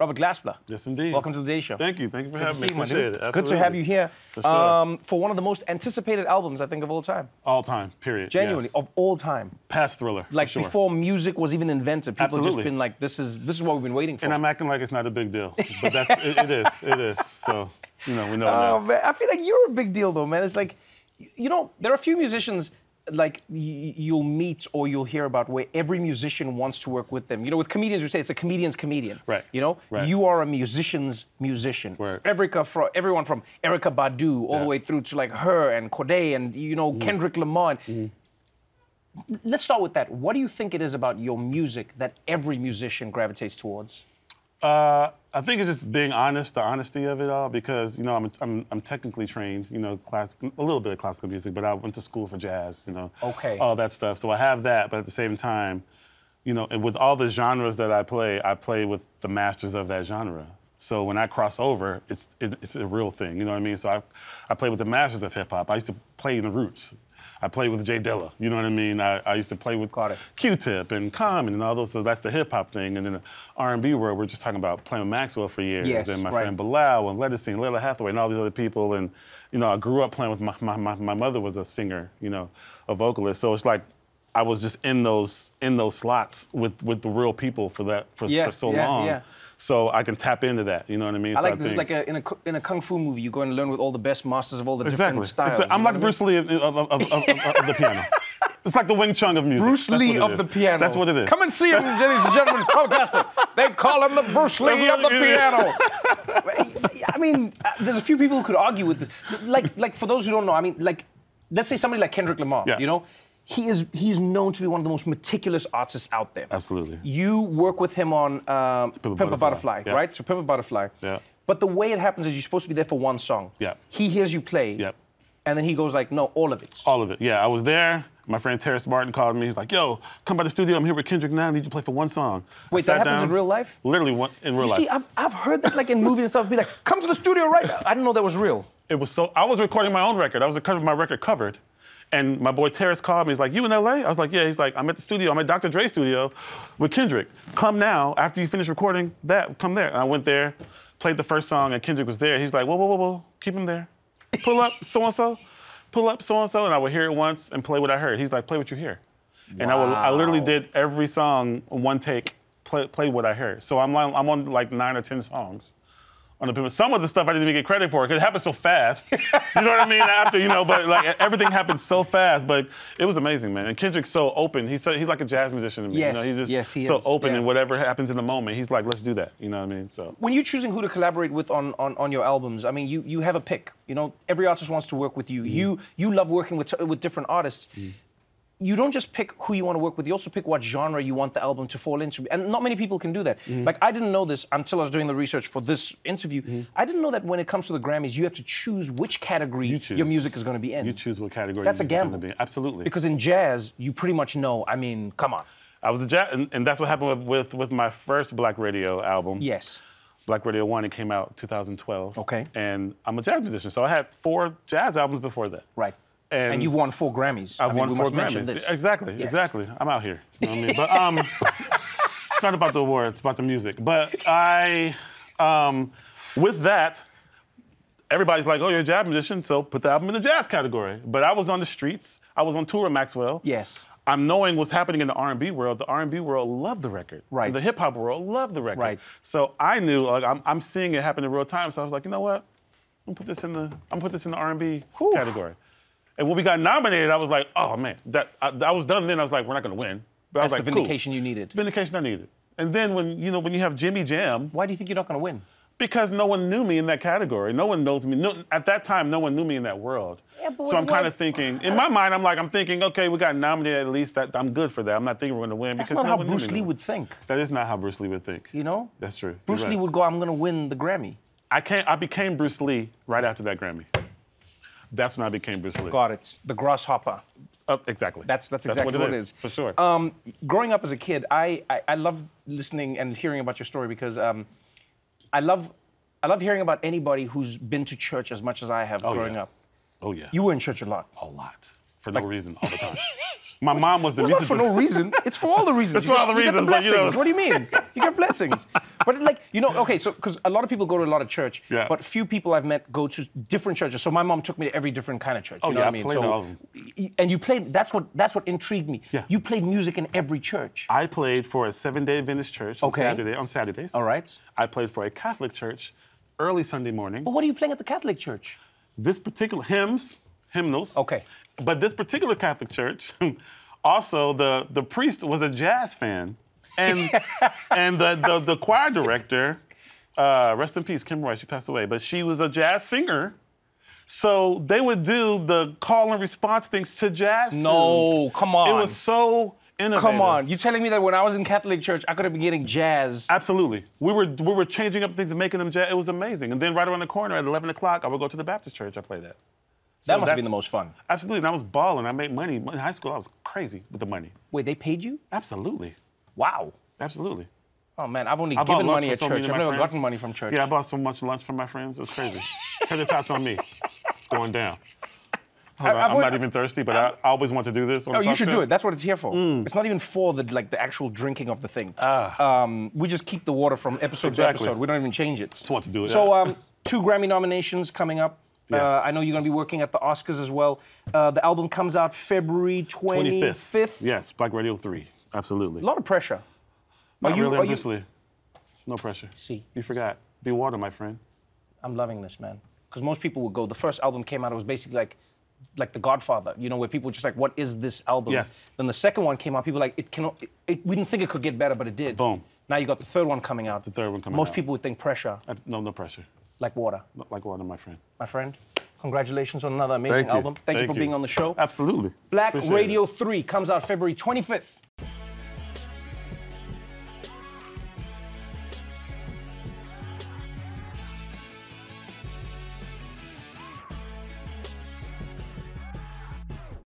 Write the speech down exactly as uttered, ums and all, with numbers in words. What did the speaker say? Robert Glasper. Yes, indeed. Welcome to the Day Show. Thank you. Thank you for having me. Appreciate it. Good to have you here. For sure. Um, for one of the most anticipated albums, I think, of all time. All time, period. Genuinely, yeah. Of all time. Past Thriller. Like sure. Before music was even invented, people Absolutely. Have just been like, "This is this is what we've been waiting for." And I'm acting like it's not a big deal, but that's it, it is. It is. So you know, we know. Oh now. Man, I feel like you're a big deal, though, man. It's like, you know, there are a few musicians. Like you'll meet or you'll hear about where every musician wants to work with them. You know, with comedians, we say it's a comedian's comedian. Right. You know, right. You are a musician's musician. Right. Erykah, from everyone from Erykah Badu all yeah. the way through to like her and Cordae and you know mm. Kendrick Lamar. Mm. Let's start with that. What do you think it is about your music that every musician gravitates towards? Uh, I think it's just being honest, the honesty of it all, because, you know, I'm, I'm, I'm technically trained, you know, class, a little bit of classical music, but I went to school for jazz, you know, okay. all that stuff. So I have that, but at the same time, you know, and with all the genres that I play, I play with the masters of that genre. So when I cross over, it's, it, it's a real thing, you know what I mean? So I, I play with the masters of hip hop. I used to play in the Roots. I played with J. Dilla, you know what I mean? I, I used to play with Q-Tip and Common and all those, so that's the hip-hop thing. And then the R and B world, we're just talking about playing with Maxwell for years. Yes, and my right. friend Bilal and Lettuce and Lalah Hathaway and all these other people. And, you know, I grew up playing with my, my, my, my mother was a singer, you know, a vocalist. So it's like I was just in those in those slots with, with the real people for that for, yeah, for so yeah, long. Yeah. So I can tap into that, you know what I mean? I like so I this, think, like a, in, a, in a kung fu movie, you go and learn with all the best masters of all the exactly. different styles. Exactly. I'm like I mean? Bruce Lee of, of, of, of, of the piano. It's like the Wing Chun of music. Bruce That's Lee of is. The piano. That's what it is. Come and see him, ladies and gentlemen, Robert Glasper. They call him the Bruce Lee of the piano. I mean, there's a few people who could argue with this. Like, like for those who don't know, I mean, like, let's say somebody like Kendrick Lamar, yeah. you know? He is, he is known to be one of the most meticulous artists out there. Absolutely. You work with him on um, Pimp a Butterfly, Butterfly yeah. right? So Pimp a Butterfly. Yeah. But the way it happens is you're supposed to be there for one song. Yeah. He hears you play. Yeah. And then he goes like, no, all of it. All of it, yeah. I was there. My friend Terrence Martin called me. He's like, yo, come by the studio. I'm here with Kendrick now. I need you to play for one song. Wait, that happens down. In real life? Literally one, in real you life. See, I've, I've heard that like in movies and stuff. Be like, come to the studio right now. I didn't know that was real. It was so, I was recording my own record. I was recording my record covered. And my boy Terrence called me, he's like, you in L A? I was like, yeah, he's like, I'm at the studio, I'm at Doctor Dre's studio with Kendrick. Come now, after you finish recording that, come there. And I went there, played the first song, and Kendrick was there. He was like, whoa, whoa, whoa, whoa, keep him there. Pull up so-and-so, pull up so-and-so, and I would hear it once and play what I heard. He's like, play what you hear. Wow. And I, would, I literally did every song, one take, play, play what I heard. So I'm, I'm on like nine or ten songs. Some of the stuff I didn't even get credit for because it happened so fast. You know what I mean? After, you know, but like everything happened so fast, but it was amazing, man. And Kendrick's so open. He's so, he's like a jazz musician to me. Yes, you know, he's just yes, he so is. Open yeah. and whatever happens in the moment, he's like, let's do that. You know what I mean? So when you're choosing who to collaborate with on, on, on your albums, I mean, you you have a pick. You know, every artist wants to work with you. Mm. You you love working with with different artists. Mm. You don't just pick who you want to work with, you also pick what genre you want the album to fall into. And not many people can do that. Mm-hmm. Like, I didn't know this until I was doing the research for this interview. Mm-hmm. I didn't know that when it comes to the Grammys, you have to choose which category you choose. Your music is going to be in. You choose what category that's your music a gamble. Is going to be. Absolutely. Because in jazz, you pretty much know, I mean, come on. I was a jazz, and, and that's what happened with, with, with my first Black Radio album. Yes. Black Radio one, it came out two thousand twelve. Okay. And I'm a jazz musician, so I had four jazz albums before that. Right. And, and you've won four Grammys. I've I mean, won we four must Grammys. Mention this. Exactly, yes. exactly. I'm out here. You know what I mean? But um, it's not about the awards, it's about the music. But I, um, with that, everybody's like, oh, you're a jazz musician, so put the album in the jazz category. But I was on the streets. I was on tour with Maxwell. Yes. I'm knowing what's happening in the R and B world. The R and B world loved the record. Right. The hip hop world loved the record. Right. So I knew, like, I'm, I'm seeing it happen in real time. So I was like, you know what? I'm gonna put this in the, I'm gonna put this in the R and B Whew. Category. And when we got nominated, I was like, oh man, that I, I was done then. I was like, we're not gonna win. But that's I was like, the vindication cool. you needed. Vindication I needed. And then when you know when you have Jimmy Jam, why do you think you're not gonna win? Because no one knew me in that category. No one knows me. No, at that time, no one knew me in that world. Yeah, but so I'm kind of thinking, in my mind, I'm like, I'm thinking, okay, we got nominated at least. That I'm good for that. I'm not thinking we're gonna win. That's because not no how Bruce Lee would think. That is not how Bruce Lee would think. You know? That's true. Bruce right. Lee would go, I'm gonna win the Grammy. I can't. I became Bruce Lee right after that Grammy. That's when I became Bruce Lee. Got it. The grasshopper. Uh, exactly. That's that's exactly that's what, it, what is, it is. For sure. Um, growing up as a kid, I, I I loved listening and hearing about your story because um, I love I love hearing about anybody who's been to church as much as I have oh, growing yeah. up. Oh yeah. You were in church a lot. A lot. For like, no reason, all the time. My which, mom was the reason. It's not for no reason. It's for all the reasons. It's for all the reasons. You get the blessings. But, you know. What do you mean? You get blessings. But like, you know, okay, so, because a lot of people go to a lot of church, yeah. but few people I've met go to different churches. So my mom took me to every different kind of church. You oh, know yeah, what I mean? I played so, all of them. And you played, that's what, that's what intrigued me. Yeah. You played music in every church. I played for a seven-day Adventist church on, okay. Saturday, on Saturdays. All right. I played for a Catholic church early Sunday morning. But what are you playing at the Catholic church? This particular, hymns, hymnals. Okay. But this particular Catholic church, also the, the priest was a jazz fan. And and the, the, the choir director, uh, rest in peace, Kim Roy, she passed away, but she was a jazz singer. So they would do the call and response things to jazz tunes. No, come on. It was so innovative. Come on, you're telling me that when I was in Catholic church, I could have been getting jazz? Absolutely. We were, we were changing up things and making them jazz. It was amazing. And then right around the corner at eleven o'clock, I would go to the Baptist church. I played that. So that must have been the most fun. Absolutely, and I was balling. I made money. In high school, I was crazy with the money. Wait, they paid you? Absolutely. Wow. Absolutely. Oh, man, I've only I given money at so church. I've never friends. gotten money from church. Yeah, I bought so much lunch from my friends. It was crazy. Turn the tops on me. It's going down. I, on, I'm always, not even thirsty, but I, I always want to do this. On no, you should show. do it. That's what it's here for. Mm. It's not even for the like the actual drinking of the thing. Uh, um, we just keep the water from episode exactly. to episode. We don't even change it. Just want to do it. So, um, two Grammy nominations coming up. Yes. Uh, I know you're going to be working at the Oscars as well. Uh, the album comes out February twenty-fifth. twenty-fifth. Yes, Black Radio three. Absolutely. A lot of pressure. Not are you, really, obviously. You... No pressure. See. You forgot. Be water, my friend. I'm loving this, man. Because most people would go, the first album came out, it was basically like, like The Godfather, you know, where people were just like, what is this album? Yes. Then the second one came out, people were like, it cannot, it, it, we didn't think it could get better, but it did. Boom. Now you got the third one coming out. The third one coming most out. Most people would think pressure. I, no, no pressure. Like water. Like water, my friend. My friend, congratulations on another amazing Thank album. Thank, Thank you for you. being on the show. Absolutely. Black Appreciate Radio it. three comes out February twenty-fifth.